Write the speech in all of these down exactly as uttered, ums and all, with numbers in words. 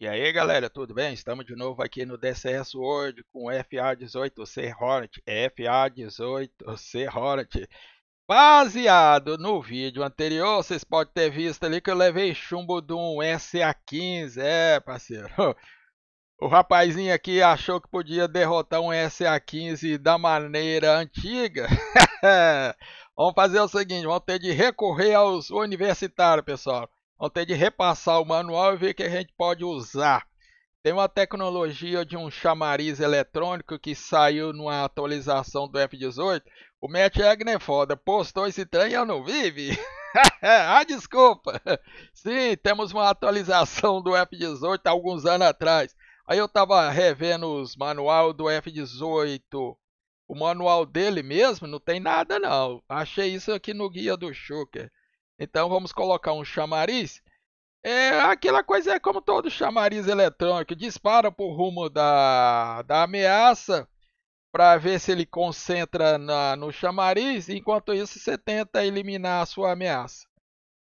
E aí galera, tudo bem? Estamos de novo aqui no D C S World com o F A dezoito C Hornet, F A dezoito C Hornet. Baseado no vídeo anterior, vocês podem ter visto ali que eu levei chumbo de um S A quinze, é parceiro. O rapazinho aqui achou que podia derrotar um S A quinze da maneira antiga. Vamos fazer o seguinte, vamos ter de recorrer aos universitários, pessoal. Vamos ter de repassar o manual e ver o que a gente pode usar. Tem uma tecnologia de um chamariz eletrônico que saiu numa atualização do F dezoito. O Matt Agner é foda, postou esse trem e eu não vive. Ah, desculpa. Sim, temos uma atualização do F dezoito há alguns anos atrás. Aí eu estava revendo os manual do F dezoito. O manual dele mesmo não tem nada não. Achei isso aqui no guia do Shuker. Então vamos colocar um chamariz. É, aquela coisa é como todo chamariz eletrônico. Dispara por rumo da, da ameaça. Para ver se ele concentra na, no chamariz. Enquanto isso você tenta eliminar a sua ameaça.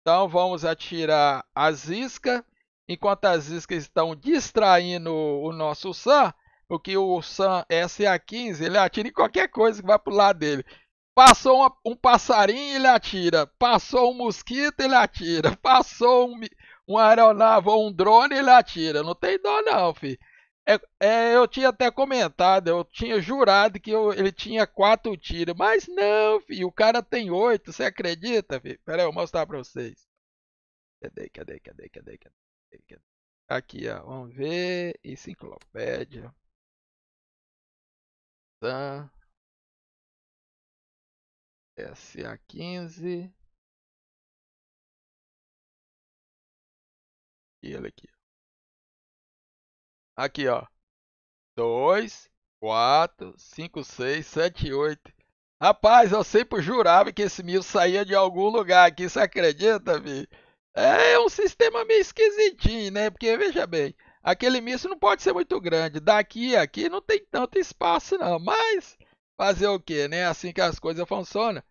Então vamos atirar as iscas. Enquanto as iscas estão distraindo o nosso SAM. Porque o SAM S A quinze ele atira em qualquer coisa que vai para o lado dele. Passou uma, um passarinho, ele atira. Passou um mosquito, ele atira. Passou um, um aeronave ou um drone, ele atira. Não tem dó não, filho. É, é, eu tinha até comentado, eu tinha jurado que eu, ele tinha quatro tiros. Mas não, filho, o cara tem oito. Você acredita, filho? Pera aí, eu vou mostrar pra vocês. Cadê, cadê, cadê, cadê, cadê? cadê? Aqui, ó. Vamos ver. Enciclopédia. Tá. S A quinze. E ele aqui. Aqui, ó. dois, quatro, cinco, seis, sete, oito. Rapaz, eu sempre jurava que esse mil saía de algum lugar aqui. Você acredita, vi? É um sistema meio esquisitinho, né? Porque, veja bem, aquele míssil não pode ser muito grande. Daqui a aqui não tem tanto espaço, não. Mas fazer o que, né? Assim que as coisas funcionam.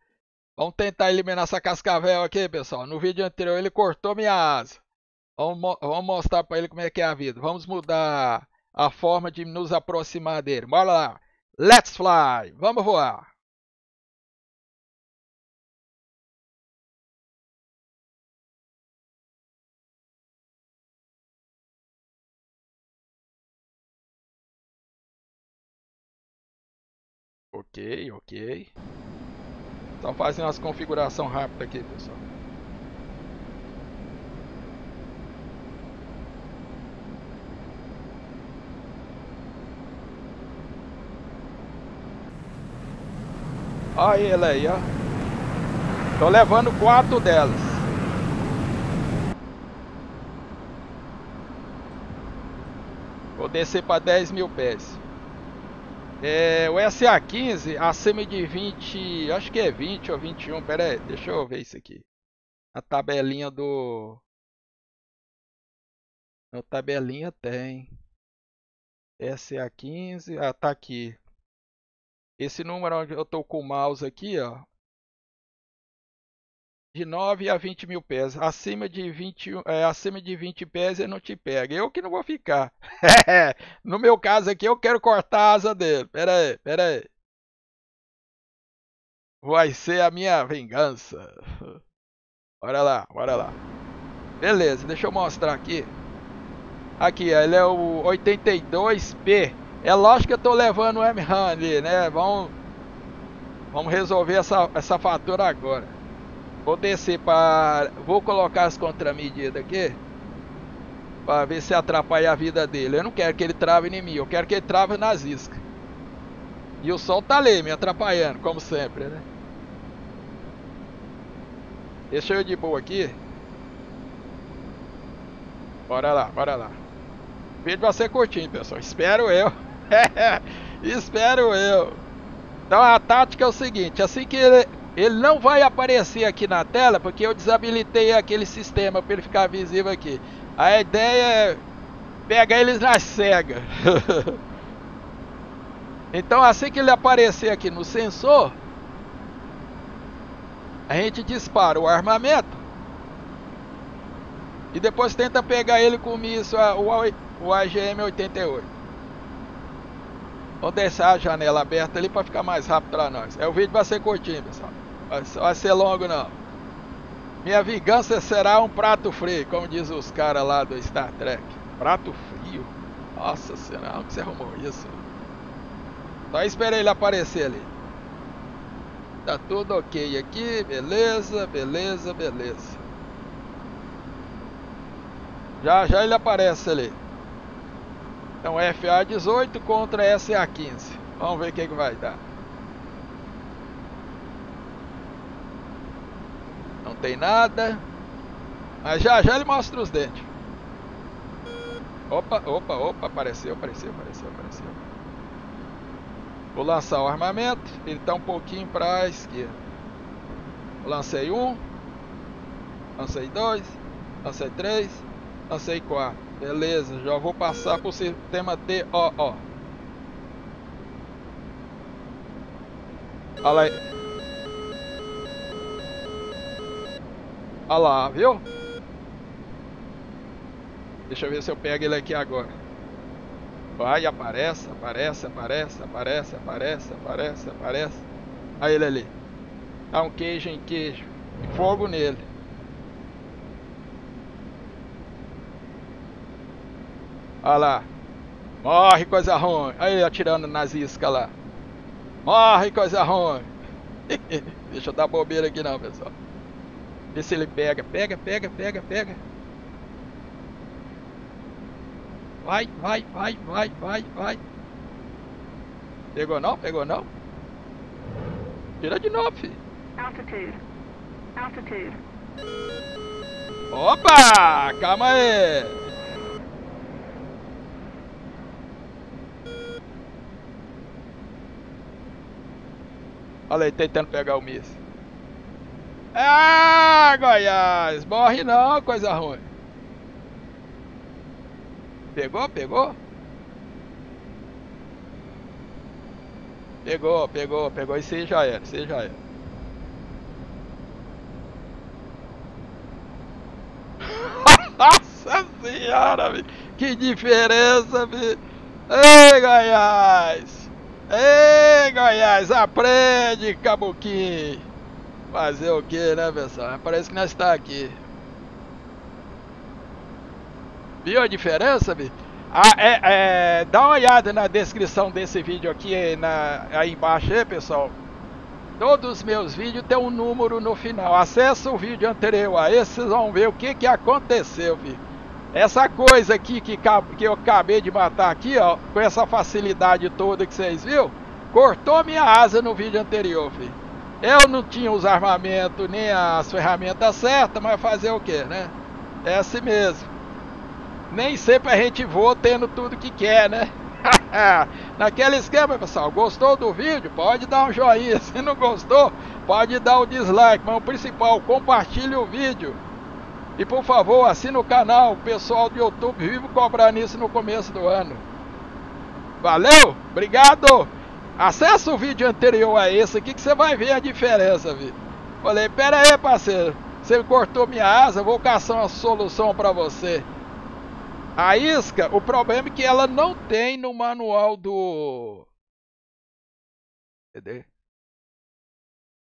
Vamos tentar eliminar essa cascavel aqui, pessoal. No vídeo anterior ele cortou minha asa. Vamos, mo vamos mostrar para ele como é que é a vida. Vamos mudar a forma de nos aproximar dele. Bora lá. Let's fly. Vamos voar. Ok, ok. Então fazendo as configurações rápidas aqui, pessoal. Olha ele aí, ó. Tô levando quatro delas. Vou descer para dez mil pés. É, o S A quinze acima de vinte, acho que é vinte ou vinte e um, pera aí, deixa eu ver isso aqui. A tabelinha do... A tabelinha tem. S A quinze, ah, tá aqui. Esse número onde eu tô com o mouse aqui, ó. De nove a vinte mil pés, acima de vinte, é, acima de vinte pés ele não te pega, eu que não vou ficar. No meu caso aqui eu quero cortar a asa dele, pera aí, pera aí. Vai ser a minha vingança. Bora lá, bora lá. Beleza, deixa eu mostrar aqui. Aqui, ele é o oitenta e dois P, é lógico que eu tô levando o M RAM ali, né, vamos, vamos resolver essa, essa fatura agora. Vou descer para... Vou colocar as contramedidas aqui. Para ver se atrapalha a vida dele. Eu não quero que ele trave em mim. Eu quero que ele trave nas iscas. E o sol tá ali me atrapalhando. Como sempre, né? Deixa eu de boa aqui. Bora lá, bora lá. O vídeo vai ser curtinho, pessoal. Espero eu. Espero eu. Então a tática é o seguinte. Assim que ele... Ele não vai aparecer aqui na tela, porque eu desabilitei aquele sistema para ele ficar visível aqui. A ideia é pegar eles na cega. Então assim que ele aparecer aqui no sensor, a gente dispara o armamento. E depois tenta pegar ele com o míssil, o A G M oitenta e oito. Vamos deixar a janela aberta ali para ficar mais rápido para nós. É, o vídeo vai ser curtinho, pessoal. Vai ser longo não. Minha vingança será um prato frio, como diz os caras lá do Star Trek. Prato frio? Nossa senhora, onde você arrumou isso? Só esperei ele aparecer ali. Tá tudo ok aqui, beleza, beleza, beleza. Já já ele aparece ali. Então F A dezoito contra S A quinze. Vamos ver o que, que vai dar. Não tem nada. Mas já já ele mostra os dentes. Opa, opa, opa, apareceu, apareceu, apareceu, apareceu. Vou lançar o armamento. Ele tá um pouquinho para a esquerda. Lancei um. Lancei dois. Lancei três. Lancei quatro. Beleza, já vou passar pro sistema T O O. Olha lá. Olha lá, viu? Deixa eu ver se eu pego ele aqui agora. Vai, aparece, aparece, aparece, aparece, aparece, aparece, aparece. Olha ele ali. Dá um queijo em queijo. Fogo nele. Olha lá. Morre, coisa ruim. Aí ele atirando nas iscas lá. Morre, coisa ruim. Deixa eu dar bobeira aqui não, pessoal. Vê se ele pega. Pega, pega, pega, pega. Vai, vai, vai, vai, vai, vai. Pegou não? Pegou não? Tira de novo, filho. Altitude. Altitude. Opa! Calma aí. Olha aí, tentando pegar o míssil. Ah, Goiás! Morre não, coisa ruim. Pegou, pegou? Pegou, pegou, pegou. Isso aí já era, isso aí já era. Nossa senhora, bicho. Que diferença, bicho. Ei, Goiás! Ei, Goiás, aprende, cabuquinho. Fazer o que, né, pessoal? Parece que nós está aqui. Viu a diferença, bicho? Ah, é, é, dá uma olhada na descrição desse vídeo aqui, na, aí embaixo, aí, pessoal. Todos os meus vídeos tem um número no final. Acesse o vídeo anterior a esse, vocês vão ver o que, que aconteceu, filho. Essa coisa aqui que, que eu acabei de matar aqui, ó, com essa facilidade toda que vocês viram, cortou minha asa no vídeo anterior, filho. Eu não tinha os armamentos nem as ferramentas certas, mas fazer o que, né? É assim mesmo. Nem sempre a gente voa tendo tudo que quer, né? Naquele esquema, pessoal, gostou do vídeo? Pode dar um joinha. Se não gostou, pode dar o dislike. Mas o principal, compartilhe o vídeo. E por favor, assina o canal, o pessoal do YouTube vive cobrando isso no começo do ano. Valeu, obrigado. Acesse o vídeo anterior a esse aqui que você vai ver a diferença, viu? Falei, pera aí, parceiro, você cortou minha asa, vou caçar uma solução para você. A isca, o problema é que ela não tem no manual do... Cadê?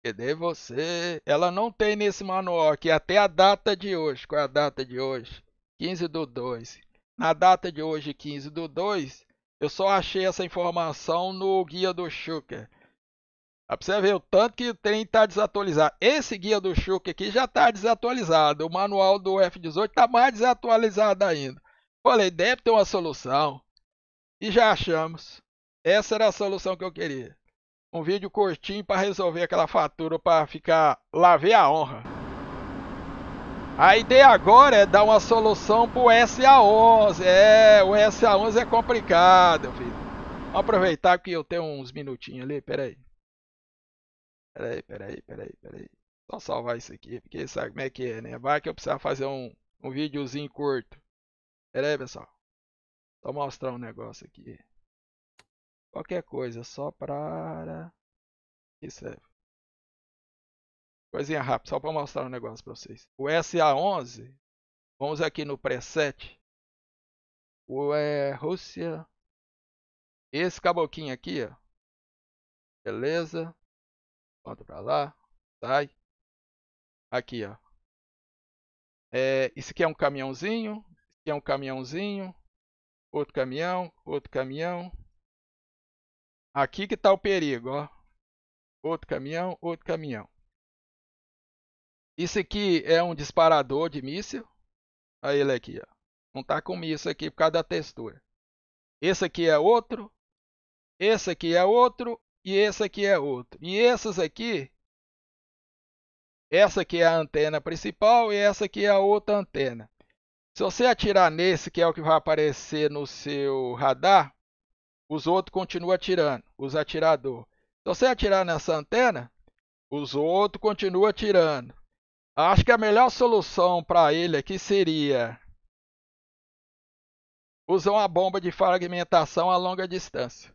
De você, ela não tem nesse manual aqui até a data de hoje. Qual é a data de hoje? quinze do dois. Na data de hoje, quinze do dois, eu só achei essa informação no guia do Shuker. Pra você ver o tanto que tem tá desatualizado. Esse guia do Shuker aqui já tá desatualizado. O manual do F dezoito tá mais desatualizado ainda. Falei, deve ter uma solução. E já achamos. Essa era a solução que eu queria. Um vídeo curtinho para resolver aquela fatura, para ficar lavei a honra. A ideia agora é dar uma solução pro S A onze. É, o S A onze é complicado, filho. Vamos aproveitar que eu tenho uns minutinhos ali, peraí. Peraí, peraí, peraí, peraí. Só salvar isso aqui, porque sabe como é que é, né? Vai que eu precisar fazer um, um videozinho curto. Peraí, pessoal. Só mostrar um negócio aqui. Qualquer coisa, só para... Isso é... Coisinha rápida, só para mostrar um negócio para vocês. O S A onze, Vamos aqui no preset. O é Rússia. Esse caboquinho aqui, ó. Beleza. Volta pra lá. Sai. Aqui, ó. É, isso aqui é um caminhãozinho. Isso aqui é um caminhãozinho. Outro caminhão. Outro caminhão. Aqui que tá o perigo, ó. Outro caminhão. Outro caminhão. Isso aqui é um disparador de míssil. Aí ele aqui, ó. Não tá com míssil aqui por causa da textura. Esse aqui é outro. Esse aqui é outro. E esse aqui é outro. E essas aqui. Essa aqui é a antena principal. E essa aqui é a outra antena. Se você atirar nesse, que é o que vai aparecer no seu radar, os outros continuam atirando. Os atiradores. Se você atirar nessa antena, os outros continuam atirando. Acho que a melhor solução para ele aqui seria usar uma bomba de fragmentação a longa distância.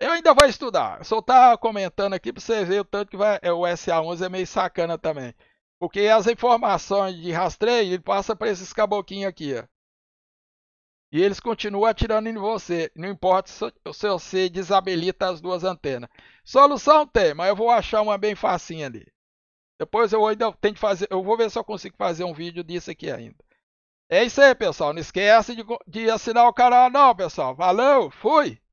Eu ainda vou estudar. Eu só estava comentando aqui para você ver o tanto que vai. O S A onze é meio sacana também. Porque as informações de rastreio ele passa para esses caboquinhos aqui. Ó. E eles continuam atirando em você. Não importa se você desabilita as duas antenas. Solução tem, mas eu vou achar uma bem facinha ali. Depois eu ainda tento fazer, eu vou ver se eu consigo fazer um vídeo disso aqui ainda. É isso aí, pessoal. Não esquece de, de assinar o canal, não, pessoal. Valeu, fui!